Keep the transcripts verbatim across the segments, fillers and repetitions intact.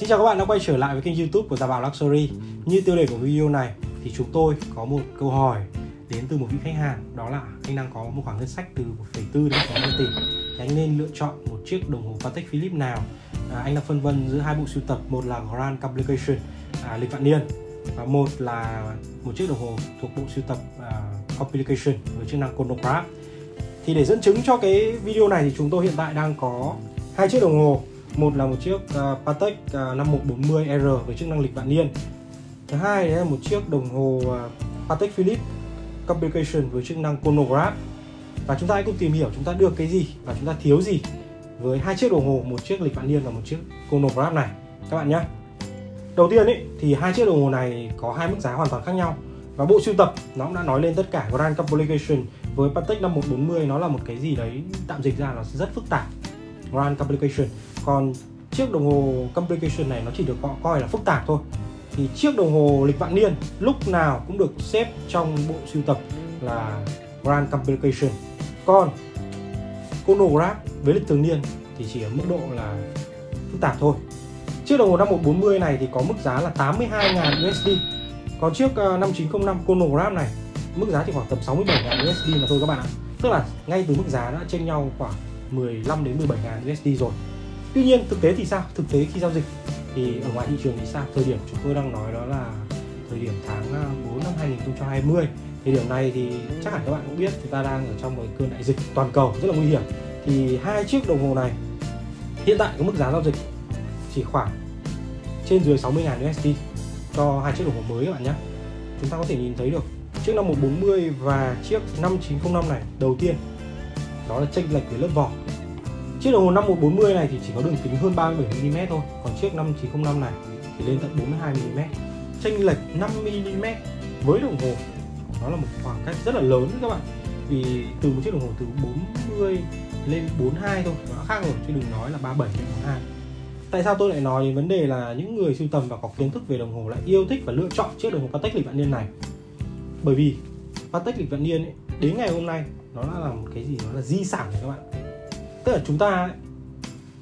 Xin chào các bạn đã quay trở lại với kênh YouTube của Gia Bảo Luxury. Như tiêu đề của video này thì chúng tôi có một câu hỏi đến từ một vị khách hàng, đó là anh đang có một khoản ngân sách từ một phẩy bốn đến sáu mươi tỷ, thì anh nên lựa chọn một chiếc đồng hồ Patek Philippe nào. À, anh đang phân vân giữa hai bộ sưu tập, một là Grand Complication à, lịch vạn niên và một là một chiếc đồng hồ thuộc bộ sưu tập à, Complication với chức năng Chronograph. Thì để dẫn chứng cho cái video này thì chúng tôi hiện tại đang có hai chiếc đồng hồ. Một là một chiếc uh, Patek uh, năm một bốn không R với chức năng lịch vạn niên. Thứ hai là một chiếc đồng hồ uh, Patek Philippe Complication với chức năng Chronograph. Và chúng ta hãy cùng tìm hiểu chúng ta được cái gì và chúng ta thiếu gì với hai chiếc đồng hồ, một chiếc lịch vạn niên và một chiếc Chronograph này các bạn nhé. Đầu tiên ý, thì hai chiếc đồng hồ này có hai mức giá hoàn toàn khác nhau. Và bộ sưu tập nó cũng đã nói lên tất cả. Grand Complication với Patek năm một bốn không nó là một cái gì đấy tạm dịch ra nó rất phức tạp, Grand Complication. Còn chiếc đồng hồ Complication này nó chỉ được coi là phức tạp thôi. Thì chiếc đồng hồ lịch vạn niên lúc nào cũng được xếp trong bộ sưu tập là Grand Complication. Còn Chronograph với lịch thường niên thì chỉ ở mức độ là phức tạp thôi. Chiếc đồng hồ năm một bốn không này thì có mức giá là tám mươi hai nghìn đô la. Còn chiếc năm chín không năm Chronograph này mức giá chỉ khoảng tầm sáu mươi bảy nghìn đô la mà thôi các bạn ạ. Tức là ngay từ mức giá đã chênh nhau khoảng mười lăm đến mười bảy nghìn đô la rồi. Tuy nhiên thực tế thì sao? Thực tế khi giao dịch thì ở ngoài thị trường thì sao? Thời điểm chúng tôi đang nói đó là thời điểm tháng tư năm hai nghìn không trăm hai mươi. Thời điểm này thì chắc hẳn các bạn cũng biết chúng ta đang ở trong một cơn đại dịch toàn cầu rất là nguy hiểm. Thì hai chiếc đồng hồ này hiện tại có mức giá giao dịch chỉ khoảng trên dưới sáu mươi nghìn đô la cho hai chiếc đồng hồ mới các bạn nhé. Chúng ta có thể nhìn thấy được chiếc năm một bốn không và chiếc năm chín không năm này, đầu tiên đó là chênh lệch về lớp vỏ. Chiếc đồng hồ năm một bốn không này thì chỉ có đường kính hơn ba mươi bảy mi li mét thôi, còn chiếc năm chín không năm này thì lên tận bốn mươi hai mi li mét. Chênh lệch năm mi li mét với đồng hồ nó là một khoảng cách rất là lớn các bạn. Vì từ một chiếc đồng hồ từ bốn mươi lên bốn mươi hai thôi nó đã khác rồi, chứ đừng nói là ba mươi bảy đến bốn mươi hai. Tại sao tôi lại nói đến vấn đề là những người sưu tầm và có kiến thức về đồng hồ lại yêu thích và lựa chọn chiếc đồng hồ Patek lịch vạn niên này? Bởi vì Patek lịch vạn niên ấy, đến ngày hôm nay nó đã là một cái gì nó là di sản này các bạn. Tức là chúng ta ấy,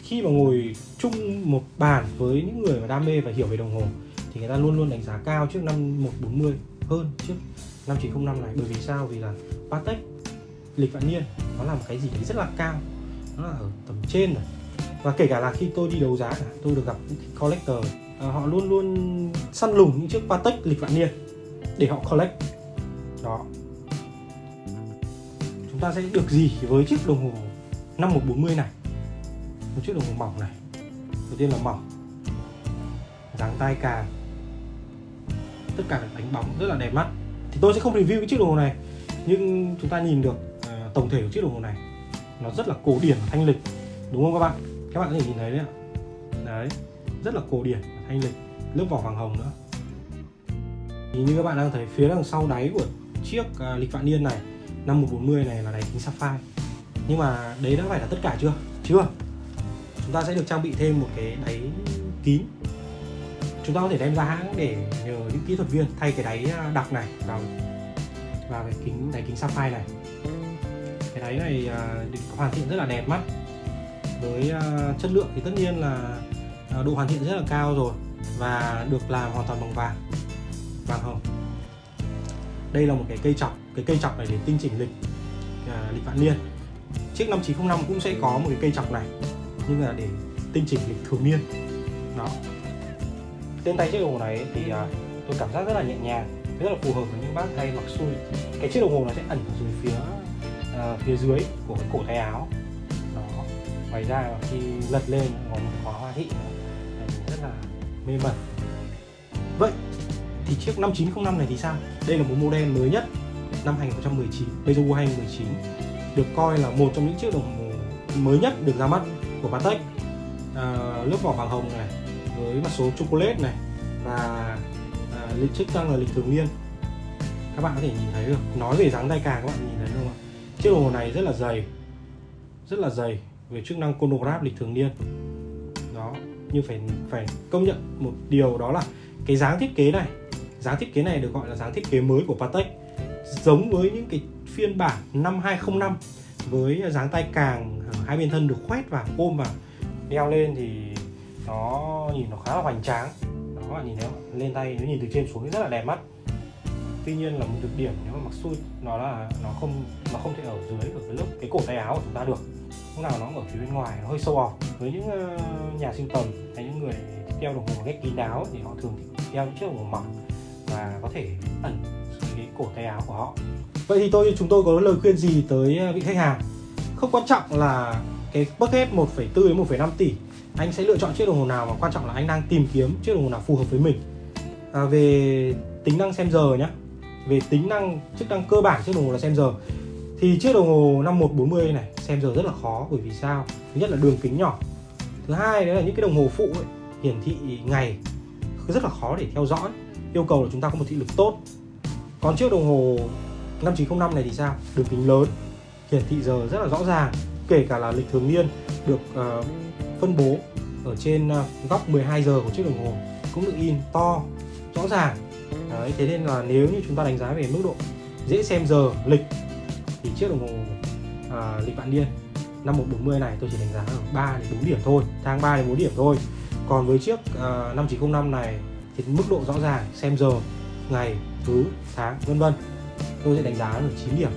khi mà ngồi chung một bàn với những người mà đam mê và hiểu về đồng hồ thì người ta luôn luôn đánh giá cao chiếc năm một bốn không hơn chiếc năm chín không năm này. Bởi vì sao? Vì là Patek lịch vạn niên nó là một cái gì đấy rất là cao, nó là ở tầm trên này. Và kể cả là khi tôi đi đấu giá tôi được gặp những collector, họ luôn luôn săn lùng những chiếc Patek lịch vạn niên để họ collect. Đó, chúng ta sẽ được gì với chiếc đồng hồ năm một bốn không này? Một chiếc đồng hồ mỏng này. Đầu tiên là mỏng, dáng tay càng, tất cả các đánh bóng rất là đẹp mắt. Thì tôi sẽ không review cái chiếc đồng hồ này, nhưng chúng ta nhìn được uh, tổng thể của chiếc đồng hồ này nó rất là cổ điển và thanh lịch, đúng không các bạn? Các bạn có thể nhìn thấy đấy ạ. Đấy, rất là cổ điển và thanh lịch, lớp vỏ vàng hồng nữa. Thì như các bạn đang thấy phía đằng sau đáy của chiếc uh, lịch vạn niên này, năm một bốn không này là đáy kính sapphire. Nhưng mà đấy đã phải là tất cả chưa? Chưa. Chúng ta sẽ được trang bị thêm một cái đáy kín. Chúng ta có thể đem ra hãng để nhờ những kỹ thuật viên thay cái đáy đặc này vào vào cái kính đáy kính sapphire này. Cái đáy này được hoàn thiện rất là đẹp mắt. Với chất lượng thì tất nhiên là độ hoàn thiện rất là cao rồi, và được làm hoàn toàn bằng vàng, vàng hồng. Đây là một cái cây chọc, cái cây chọc này để tinh chỉnh lịch lịch vạn niên. Chiếc năm chín không năm cũng sẽ có một cái cây chọc này, nhưng là để tinh chỉnh lịch thường niên. Đó. Trên tay chiếc đồng hồ này thì tôi cảm giác rất là nhẹ nhàng, rất là phù hợp với những bác tay mặc xuôi. Cái chiếc đồng hồ nó sẽ ẩn ở dưới phía uh, phía dưới của cái cổ tay áo. Đó. Ngoài ra khi lật lên có một khóa hoa thị rất là mê mẩn. Vậy thì chiếc năm chín không năm này thì sao? Đây là một model mới nhất năm hai nghìn không trăm mười chín, Peugeot hai nghìn không trăm mười chín, được coi là một trong những chiếc đồng hồ mới nhất được ra mắt của Patek. À, lớp vỏ vàng hồng này với mặt số chocolate này và à, lịch chức năng là lịch thường niên. Các bạn có thể nhìn thấy được. Nói về dáng tay càng các bạn nhìn thấy không ạ? Chiếc đồng hồ này rất là dày, rất là dày về chức năng Chronograph lịch thường niên. Đó, nhưng phải phải công nhận một điều đó là cái dáng thiết kế này, dáng thiết kế này được gọi là dáng thiết kế mới của Patek, giống với những cái phiên bản năm hai không không năm với dáng tay càng hai bên thân được khoét và ôm vào đeo lên thì nó nhìn nó khá là hoành tráng. Đó, bạn nhìn nếu lên tay nó nhìn từ trên xuống rất là đẹp mắt. Tuy nhiên là một nhược điểm nếu mà mặc suit nó là nó không nó không thể ở dưới của cái lớp cái cổ tay áo của chúng ta được. Lúc nào nó ở phía bên ngoài, nó hơi sâu ỏ. Với những nhà sưu tầm hay những người đeo đồng hồ ghét kín đáo thì họ thường đeo những chiếc đồng hồ mỏng và có thể ẩn dưới cái cổ tay áo của họ. Vậy thì tôi chúng tôi có lời khuyên gì tới vị khách hàng? Không quan trọng là cái budget một phẩy bốn đến một phẩy năm tỷ anh sẽ lựa chọn chiếc đồng hồ nào, mà quan trọng là anh đang tìm kiếm chiếc đồng hồ nào phù hợp với mình. À, về tính năng xem giờ nhé, về tính năng chức năng cơ bản chiếc đồng hồ là xem giờ, thì chiếc đồng hồ năm một bốn mươi này xem giờ rất là khó. Bởi vì sao? Thứ nhất là đường kính nhỏ, thứ hai đấy là những cái đồng hồ phụ ấy, hiển thị ngày rất là khó để theo dõi, yêu cầu là chúng ta có một thị lực tốt. Còn chiếc đồng hồ năm chín không năm này thì sao? Đường kính lớn, hiển thị giờ rất là rõ ràng, kể cả là lịch thường niên được uh, phân bố ở trên uh, góc mười hai giờ của chiếc đồng hồ cũng được in to rõ ràng. Đấy, thế nên là nếu như chúng ta đánh giá về mức độ dễ xem giờ lịch thì chiếc đồng hồ uh, lịch vạn niên năm một bốn mươi này tôi chỉ đánh giá ở ba đến bốn điểm thôi, thang ba đến bốn điểm thôi. Còn với chiếc uh, năm chín không năm này thì mức độ rõ ràng xem giờ ngày, thứ, tháng, vân vân tôi sẽ đánh giá ở chín điểm.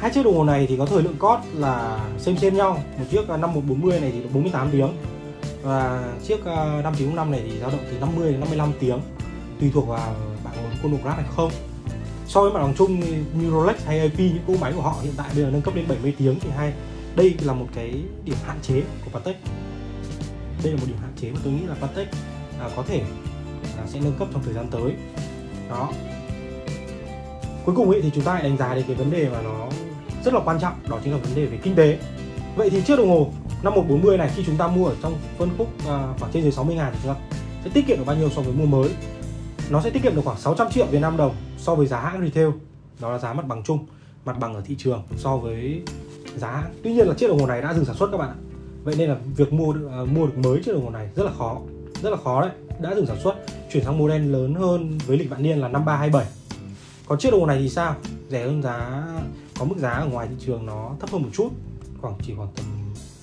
Hai chiếc đồng hồ này thì có thời lượng cót là xem xem nhau. Một chiếc năm một bốn mươi này thì bốn mươi tám tiếng và chiếc năm chín không năm này thì dao động từ năm mươi đến năm mươi lăm tiếng, tùy thuộc vào bạn muốn Chronograph hay không. So với mặt bằng chung như Rolex hay a pê, những cỗ máy của họ hiện tại bây giờ nâng cấp lên bảy mươi tiếng thì hay. Đây là một cái điểm hạn chế của Patek. Đây là một điểm hạn chế mà tôi nghĩ là Patek à, có thể à, sẽ nâng cấp trong thời gian tới. Đó. Cuối cùng ấy, thì chúng ta hãy đánh giá đến cái vấn đề mà nó rất là quan trọng, đó chính là vấn đề về kinh tế. Vậy thì chiếc đồng hồ năm một bốn mươi này khi chúng ta mua ở trong phân khúc à, khoảng trên dưới sáu mươi ngàn thì chúng ta sẽ tiết kiệm được bao nhiêu so với mua mới? Nó sẽ tiết kiệm được khoảng sáu trăm triệu Việt Nam đồng so với giá hãng retail, đó là giá mặt bằng chung, mặt bằng ở thị trường so với giá hãng. Tuy nhiên là chiếc đồng hồ này đã dừng sản xuất các bạn ạ. Vậy nên là việc mua được, à, mua được mới chiếc đồng hồ này rất là khó, rất là khó đấy. Đã dừng sản xuất, chuyển sang model lớn hơn với lịch vạn niên là năm ba hai bảy. Còn chiếc đồng hồ này thì sao? Rẻ hơn giá, có mức giá ở ngoài thị trường nó thấp hơn một chút, khoảng chỉ khoảng tầm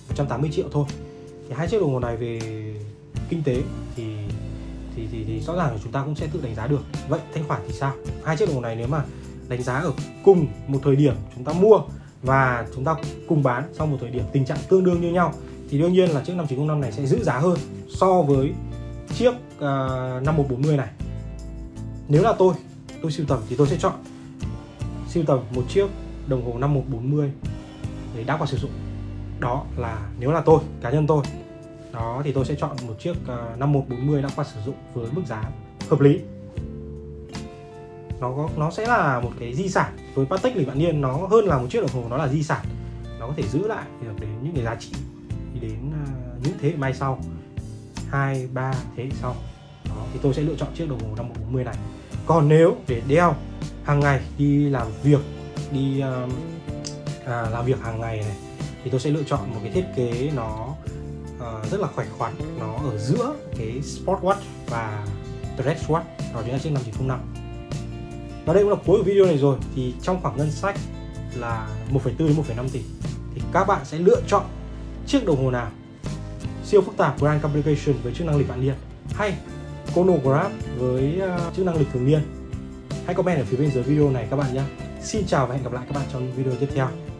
một trăm tám mươi triệu thôi. Thì hai chiếc đồng hồ này về kinh tế thì thì, thì thì rõ ràng là chúng ta cũng sẽ tự đánh giá được. Vậy thanh khoản thì sao? Hai chiếc đồng hồ này nếu mà đánh giá ở cùng một thời điểm chúng ta mua và chúng ta cùng bán sau một thời điểm tình trạng tương đương như nhau thì đương nhiên là chiếc năm chín không năm này sẽ giữ giá hơn so với chiếc uh, năm một bốn mươi này. Nếu là tôi tôi sưu tầm thì tôi sẽ chọn sưu tầm một chiếc đồng hồ năm một bốn mươi để đã qua sử dụng. Đó là nếu là tôi, cá nhân tôi. Đó thì tôi sẽ chọn một chiếc năm một bốn mươi đã qua sử dụng với mức giá hợp lý. Nó có, nó sẽ là một cái di sản với Patek lịch vạn niên, nó hơn là một chiếc đồng hồ, nó là di sản. Nó có thể giữ lại được đến những cái giá trị đến uh, những thế hệ mai sau, hai, ba thế hệ sau. Đó, thì tôi sẽ lựa chọn chiếc đồng hồ năm một bốn mươi này. Còn nếu để đeo hàng ngày đi làm việc, đi uh, à, làm việc hàng ngày này thì tôi sẽ lựa chọn một cái thiết kế nó uh, rất là khỏe khoắn, nó ở giữa cái sportwatch và dresswatch, đó chính là chiếc năm chín không năm. Và đây cũng là cuối của video này rồi, thì trong khoảng ngân sách là một phẩy bốn đến một phẩy năm tỷ thì các bạn sẽ lựa chọn chiếc đồng hồ nào? Siêu phức tạp Grand Complication với chức năng lịch vạn niên hay Chronograph với uh, chức năng lịch thường niên? Hãy comment ở phía bên dưới video này các bạn nhé. Xin chào và hẹn gặp lại các bạn trong video tiếp theo.